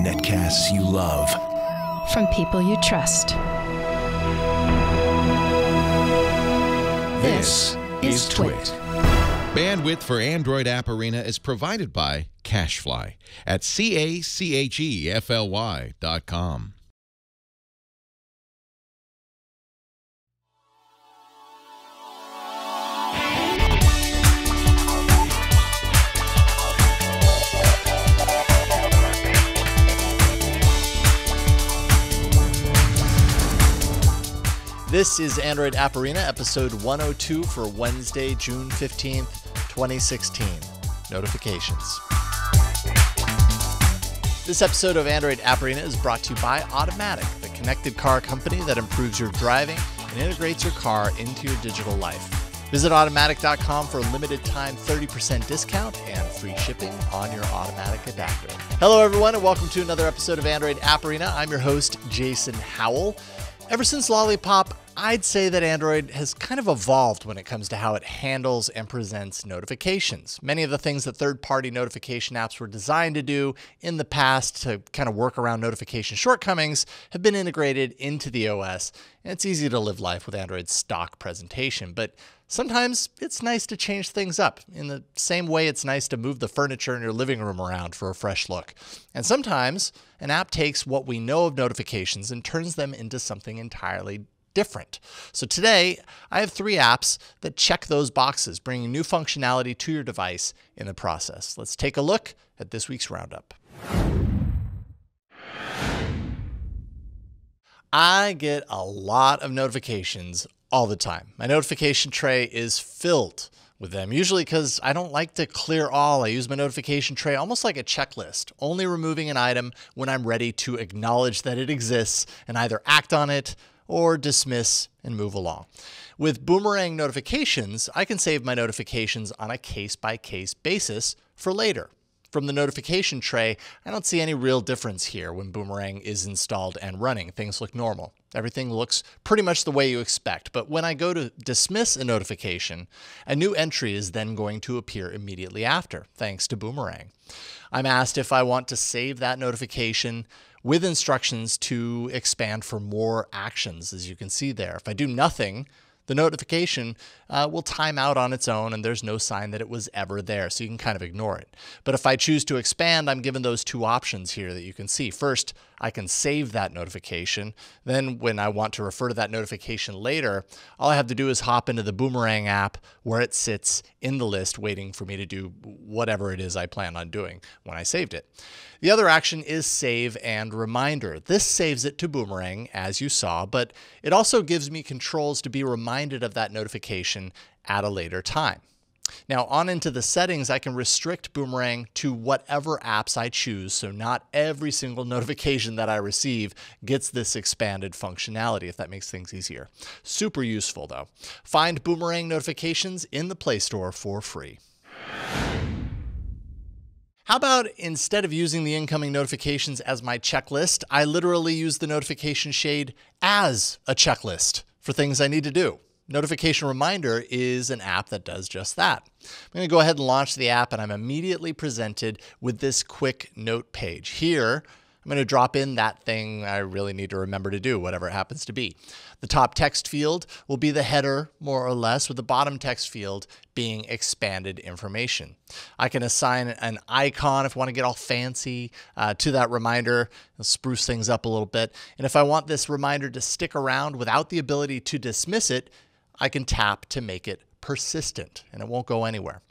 Netcasts you love. From people you trust. This is TWiT. Bandwidth for Android App Arena is provided by Cashfly at cachefly.com. This is Android App Arena, episode 102 for Wednesday, June 15th, 2016. Notifications. This episode of Android App Arena is brought to you by Automatic, the connected car company that improves your driving and integrates your car into your digital life. Visit automatic.com for a limited time 30% discount and free shipping on your Automatic adapter. Hello, everyone, and welcome to another episode of Android App Arena. I'm your host, Jason Howell. Ever since Lollipop, I'd say that Android has kind of evolved when it comes to how it handles and presents notifications. Many of the things that third-party notification apps were designed to do in the past to kind of work around notification shortcomings have been integrated into the OS, and it's easy to live life with Android's stock presentation. But sometimes it's nice to change things up in the same way it's nice to move the furniture in your living room around for a fresh look. And sometimes an app takes what we know of notifications and turns them into something entirely different. So today, I have three apps that check those boxes, bringing new functionality to your device in the process. Let's take a look at this week's roundup. I get a lot of notifications all the time. My notification tray is filled with them, usually because I don't like to clear all. I use my notification tray almost like a checklist, only removing an item when I'm ready to acknowledge that it exists and either act on it or dismiss and move along. With Boomerang notifications, I can save my notifications on a case-by-case basis for later. From the notification tray, I don't see any real difference here when Boomerang is installed and running. Things look normal. Everything looks pretty much the way you expect. But when I go to dismiss a notification, a new entry is then going to appear immediately after, thanks to Boomerang. I'm asked if I want to save that notification with instructions to expand for more actions, as you can see there. If I do nothing, the notification will time out on its own, and there's no sign that it was ever there, so you can kind of ignore it. But if I choose to expand, I'm given those two options here that you can see. First, I can save that notification. Then when I want to refer to that notification later, all I have to do is hop into the Boomerang app where it sits in the list waiting for me to do whatever it is I plan on doing when I saved it. The other action is save and reminder. This saves it to Boomerang, as you saw, but it also gives me controls to be reminded of that notification at a later time. Now on into the settings, I can restrict Boomerang to whatever apps I choose, so not every single notification that I receive gets this expanded functionality, if that makes things easier. Super useful though. Find Boomerang notifications in the Play Store for free. How about instead of using the incoming notifications as my checklist, I literally use the notification shade as a checklist for things I need to do. Notification Reminder is an app that does just that. I'm going to go ahead and launch the app, and I'm immediately presented with this quick note page. Here, I'm going to drop in that thing I really need to remember to do, whatever it happens to be. The top text field will be the header, more or less, with the bottom text field being expanded information. I can assign an icon if I want to get all fancy to that reminder, and spruce things up a little bit. And if I want this reminder to stick around without the ability to dismiss it, I can tap to make it persistent, and it won't go anywhere.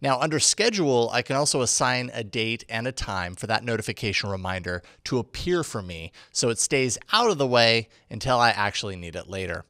Now, under schedule, I can also assign a date and a time for that notification reminder to appear for me, so it stays out of the way until I actually need it later.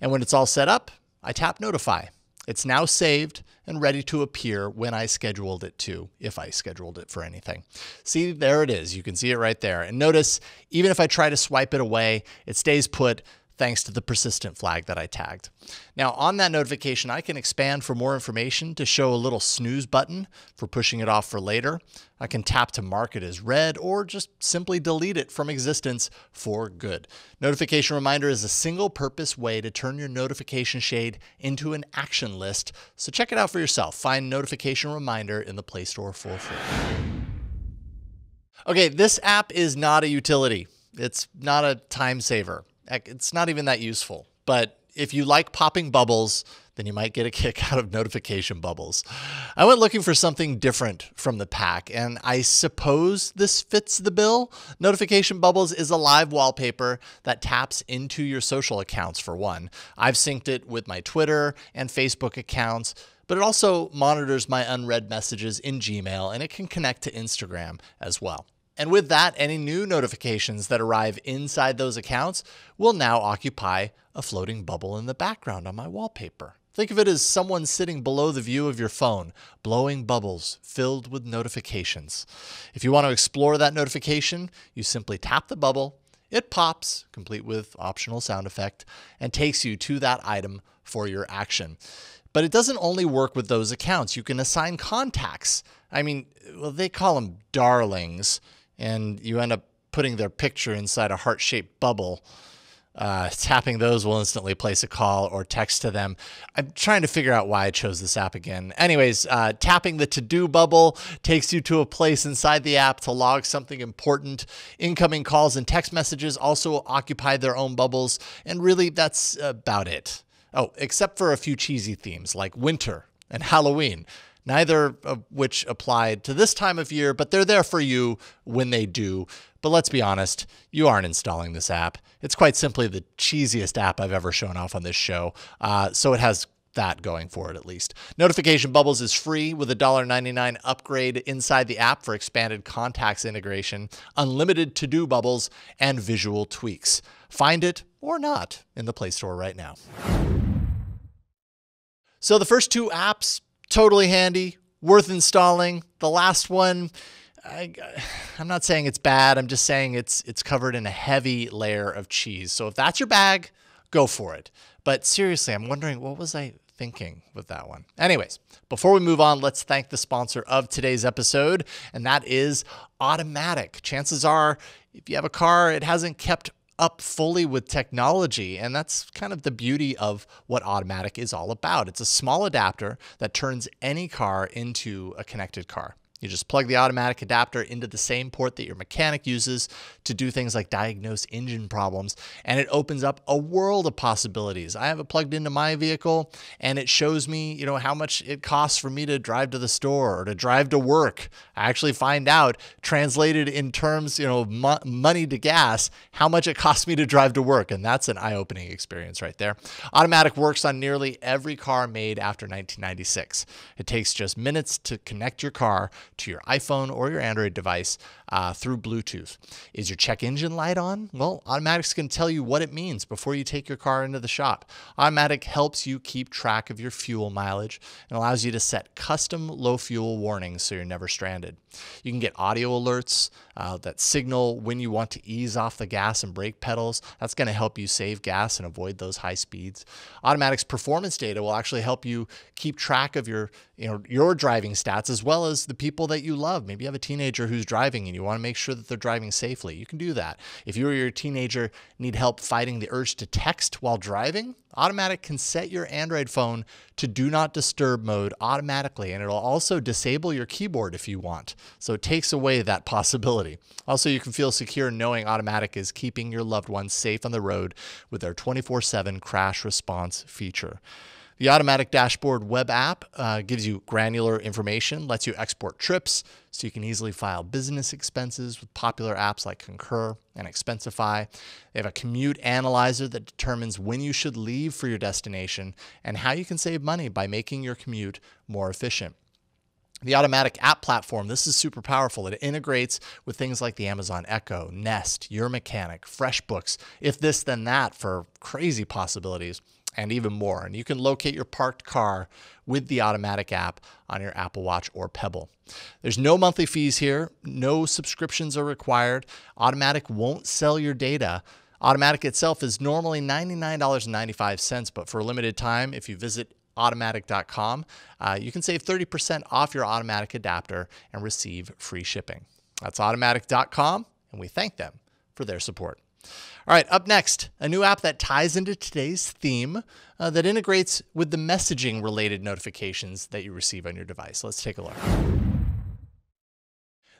And when it's all set up, I tap Notify. It's now saved and ready to appear when I scheduled it to, if I scheduled it for anything. See, there it is. You can see it right there. And notice, even if I try to swipe it away, it stays put thanks to the persistent flag that I tagged. Now on that notification, I can expand for more information to show a little snooze button for pushing it off for later. I can tap to mark it as read or just simply delete it from existence for good. Notification Reminder is a single purpose way to turn your notification shade into an action list. So check it out for yourself. Find Notification Reminder in the Play Store for free. Okay, this app is not a utility. It's not a time saver. It's not even that useful. But if you like popping bubbles, then you might get a kick out of Notification Bubbles. I went looking for something different from the pack, and I suppose this fits the bill. Notification Bubbles is a live wallpaper that taps into your social accounts, for one. I've synced it with my Twitter and Facebook accounts, but it also monitors my unread messages in Gmail, and it can connect to Instagram as well. And with that, any new notifications that arrive inside those accounts will now occupy a floating bubble in the background on my wallpaper. Think of it as someone sitting below the view of your phone, blowing bubbles filled with notifications. If you want to explore that notification, you simply tap the bubble, it pops, complete with optional sound effect, and takes you to that item for your action. But it doesn't only work with those accounts. You can assign contacts. I mean, well, they call them darlings, and you end up putting their picture inside a heart-shaped bubble. Tapping those will instantly place a call or text to them. I'm trying to figure out why I chose this app again. Anyways, tapping the to-do bubble takes you to a place inside the app to log something important. Incoming calls and text messages also occupy their own bubbles, and really that's about it. Oh, except for a few cheesy themes like winter and Halloween, neither of which applied to this time of year, but they're there for you when they do. But let's be honest, you aren't installing this app. It's quite simply the cheesiest app I've ever shown off on this show, so it has that going for it at least. Notification Bubbles is free with a $1.99 upgrade inside the app for expanded contacts integration, unlimited to-do bubbles, and visual tweaks. Find it or not in the Play Store right now. So the first two apps, totally handy, worth installing. The last one, I'm not saying it's bad. I'm just saying it's covered in a heavy layer of cheese. So if that's your bag, go for it. But seriously, I'm wondering, what was I thinking with that one? Anyways, before we move on, let's thank the sponsor of today's episode, and that is Automatic. Chances are, if you have a car, it hasn't kept up fully with technology. And that's kind of the beauty of what Automatic is all about. It's a small adapter that turns any car into a connected car. You just plug the Automatic adapter into the same port that your mechanic uses to do things like diagnose engine problems, and it opens up a world of possibilities. I have it plugged into my vehicle, and it shows me, you know, how much it costs for me to drive to the store or to drive to work. I actually find out, translated in terms, you know, money to gas, how much it costs me to drive to work, and that's an eye-opening experience right there. Automatic works on nearly every car made after 1996. It takes just minutes to connect your car to your iPhone or your Android device through Bluetooth. Is your check engine light on? Well, Automatic's going to tell you what it means before you take your car into the shop. Automatic helps you keep track of your fuel mileage and allows you to set custom low fuel warnings so you're never stranded. You can get audio alerts that signal when you want to ease off the gas and brake pedals. That's going to help you save gas and avoid those high speeds. Automatic's performance data will actually help you keep track of your, your driving stats, as well as the people that you love. Maybe you have a teenager who's driving and you want to make sure that they're driving safely. You can do that. If you or your teenager need help fighting the urge to text while driving, Automatic can set your Android phone to do not disturb mode automatically, and it'll also disable your keyboard if you want. So it takes away that possibility. Also, you can feel secure knowing Automatic is keeping your loved ones safe on the road with their 24/7 crash response feature. The Automatic Dashboard web app gives you granular information, lets you export trips so you can easily file business expenses with popular apps like Concur and Expensify. They have a commute analyzer that determines when you should leave for your destination and how you can save money by making your commute more efficient. The Automatic app platform, this is super powerful. It integrates with things like the Amazon Echo, Nest, Your Mechanic, FreshBooks, If This Then That for crazy possibilities, and even more. And you can locate your parked car with the Automatic app on your Apple Watch or Pebble. There's no monthly fees here. No subscriptions are required. Automatic won't sell your data. Automatic itself is normally $99.95, but for a limited time, if you visit automatic.com, you can save 30% off your Automatic adapter and receive free shipping. That's automatic.com, and we thank them for their support. All right, up next, a new app that ties into today's theme that integrates with the messaging-related notifications that you receive on your device. Let's take a look.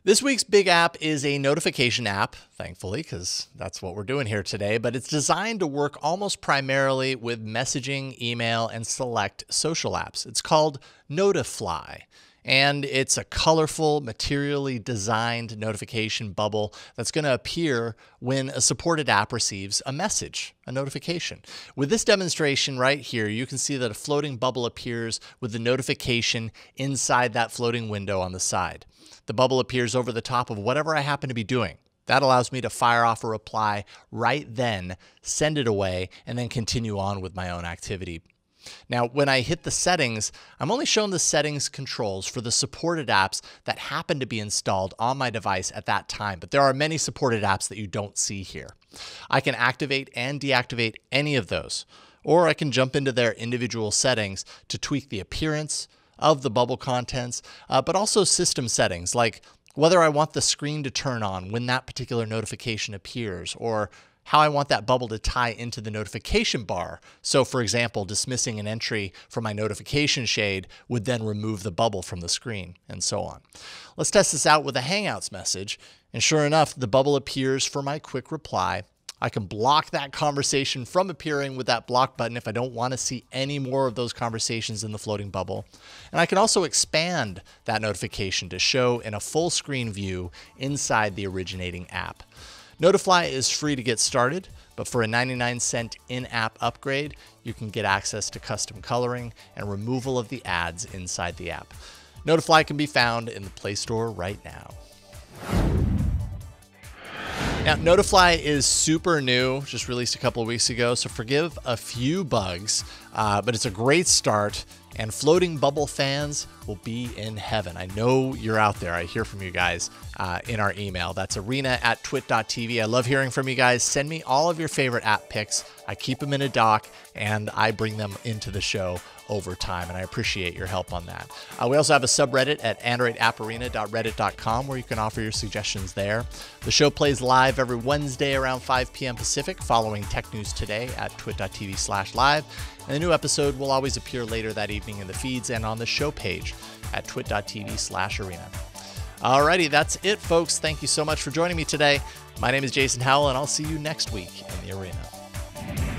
This week's big app is a notification app, thankfully, because that's what we're doing here today, but it's designed to work almost primarily with messaging, email, and select social apps. It's called Notifly. And it's a colorful, materially designed notification bubble that's going to appear when a supported app receives a message, a notification. With this demonstration right here, you can see that a floating bubble appears with the notification inside that floating window on the side. The bubble appears over the top of whatever I happen to be doing. That allows me to fire off a reply right then, send it away, and then continue on with my own activity. Now, when I hit the settings, I'm only shown the settings controls for the supported apps that happen to be installed on my device at that time, but there are many supported apps that you don't see here. I can activate and deactivate any of those, or I can jump into their individual settings to tweak the appearance of the bubble contents, but also system settings, like whether I want the screen to turn on when that particular notification appears, or how I want that bubble to tie into the notification bar. So for example, dismissing an entry from my notification shade would then remove the bubble from the screen, and so on. Let's test this out with a Hangouts message. And sure enough, the bubble appears for my quick reply. I can block that conversation from appearing with that block button if I don't want to see any more of those conversations in the floating bubble. And I can also expand that notification to show in a full screen view inside the originating app. Notifly is free to get started, but for a 99-cent in-app upgrade, you can get access to custom coloring and removal of the ads inside the app. Notifly can be found in the Play Store right now. Now, Notifly is super new, just released a couple of weeks ago, so forgive a few bugs, but it's a great start, and floating bubble fans will be in heaven. I know you're out there. I hear from you guys in our email. That's arena@twit.tv. I love hearing from you guys. Send me all of your favorite app picks. I keep them in a doc, and I bring them into the show over time, and I appreciate your help on that. We also have a subreddit at androidapparena.reddit.com where you can offer your suggestions there. The show plays live every Wednesday around 5 p.m. Pacific following Tech News Today at twit.tv/live. And the new episode will always appear later that evening in the feeds and on the show page at twit.tv/arena. Alrighty, that's it, folks. Thank you so much for joining me today. My name is Jason Howell, and I'll see you next week in the arena.